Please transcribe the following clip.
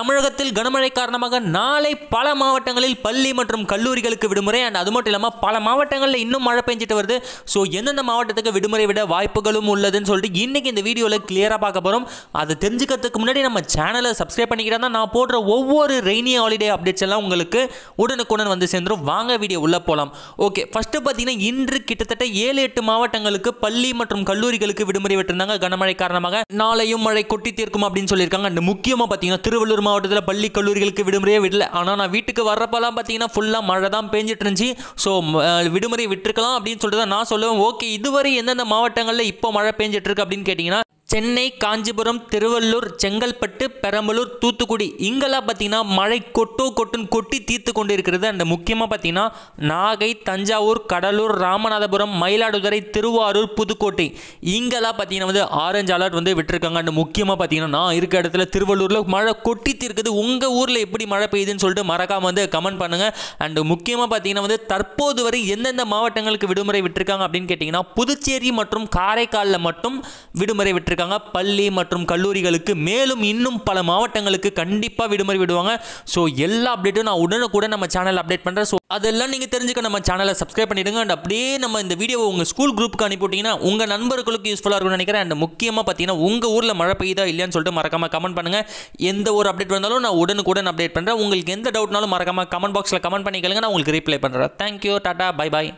தமிழகத்தில் கனமழை காரணமாக நாளை பல மாவட்டங்களில் பள்ளி மற்றும் கல்லூரிகளுக்கு விடுமுறை. அண்ட் அது மட்டும் இல்லாமல் பல மாவட்டங்களில் இன்னும் மழை பெஞ்சிட்டு வருது. ஸோ எந்தெந்த மாவட்டத்துக்கு விடுமுறை விட வாய்ப்புகளும் உள்ளதுன்னு சொல்லிட்டு இன்றைக்கி இந்த வீடியோவில் கிளியராக பார்க்க போகிறோம். அதை தெரிஞ்சுக்கிறதுக்கு முன்னாடி நம்ம சேனலை சப்ஸ்கிரைப் பண்ணிக்கிறதா தான் நான் போடுற ஒவ்வொரு ரெய்னி ஹாலிடே அப்டேட்ஸ் எல்லாம் உங்களுக்கு உடனுக்குடன் வந்து சேர்ந்துடும். வாங்க வீடியோ உள்ளே போகலாம். ஓகே, ஃபஸ்ட்டு பார்த்தீங்கன்னா இன்று கிட்டத்தட்ட 7-8 மாவட்டங்களுக்கு பள்ளி மற்றும் கல்லூரிகளுக்கு விடுமுறை விட்டிருந்தாங்க கனமழை காரணமாக. நாளையும் மழை கொட்டி தீர்க்கும் அப்படின்னு சொல்லியிருக்காங்க. அண்ட் முக்கியமாக பார்த்தீங்கன்னா திருவள்ளூர் மாவட்டத்தில் பள்ளி கல்லூரிகளுக்கு விடுமுறையே விடல. ஆனால் நான் வீட்டுக்கு வர்றப்பெல்லாம் பார்த்தீங்கன்னா ஃபுல்லாக மழை தான் பேஞ்சிட்டு இருந்துச்சு. ஸோ விடுமுறை விட்டுருக்கலாம் அப்படின்னு சொல்லிட்டு தான் நான் சொல்லுவேன். ஓகே, இதுவரை எந்தெந்த மாவட்டங்களில் இப்போ மழை பேஞ்சிட்டு இருக்கு அப்படின்னு கேட்டிங்கன்னா சென்னை, காஞ்சிபுரம், திருவள்ளூர், செங்கல்பட்டு, பெரம்பலூர், தூத்துக்குடி இங்கெல்லாம் பார்த்தீங்கன்னா மழை கொட்டோ கொட்டுன்னு கொட்டி தீர்த்து கொண்டு இருக்கிறது. அந்த முக்கியமாக பார்த்தீங்கன்னா நாகை, தஞ்சாவூர், கடலூர், ராமநாதபுரம், மயிலாடுதுறை, திருவாரூர், புதுக்கோட்டை இங்கெல்லாம் பார்த்தீங்கன்னா வந்து ஆரஞ்சு அலர்ட் வந்து விட்டுருக்காங்க. அந்த முக்கியமாக பார்த்தீங்கன்னா நான் இருக்கிற இடத்துல திருவள்ளூரில் மழை கொட்டி தீர்க்குது. உங்கள் ஊரில் எப்படி மழை பெய்யுதுன்னு சொல்லிட்டு மறக்காமல் வந்து கமெண்ட் பண்ணுங்கள். அண்டு முக்கியமாக பார்த்தீங்கன்னா வந்து தற்போது வரை எந்தெந்த மாவட்டங்களுக்கு விடுமுறை விட்டுருக்காங்க அப்படின்னு கேட்டிங்கன்னா புதுச்சேரி மற்றும் காரைக்காலில் மட்டும் விடுமுறை விட்டுருக்காங்க பள்ளி மற்றும் கல்லூரிகளுக்கு. மேலும் இன்னும் பல மாவட்டங்களுக்கு கண்டிப்பா விடுமுறை விடுவாங்க. சோ எல்லா அப்டேட்டும் நான் உடனுக்குடன் நம்ம சேனல் அப்டேட் பண்றேன். சோ அதெல்லாம் நீங்க தெரிஞ்சுக்க நம்ம சேனலை சப்ஸ்கிரைப் பண்ணிடுங்க. அண்ட் அப்படியே நம்ம இந்த வீடியோவை உங்க ஸ்கூல் குரூப்புக்கு அனுப்பிவிட்டீங்கன்னா உங்க நண்பர்களுக்கு யூஸ்ஃபுல்லா இருக்கும்னு நினைக்கிறேன். அண்ட் முக்கியமா பாத்தீங்கன்னா உங்க ஊர்ல மழை பெய்யுதா இல்லையான்னு சொல்லிட்டு மறக்காம கமெண்ட் பண்ணுங்க. எந்த ஒரு அப்டேட் வந்தாலும் நான் உடனுக்குடன் அப்டேட் பண்றேன். உங்களுக்கு எந்த டவுட்னாலும் மறக்காம கமெண்ட் பாக்ஸ்ல கமெண்ட் பண்ணிக்கலுங்க. நான் உங்களுக்கு ரிப்ளை பண்றேன். தேங்க்யூ, டாடா, பை பாய்.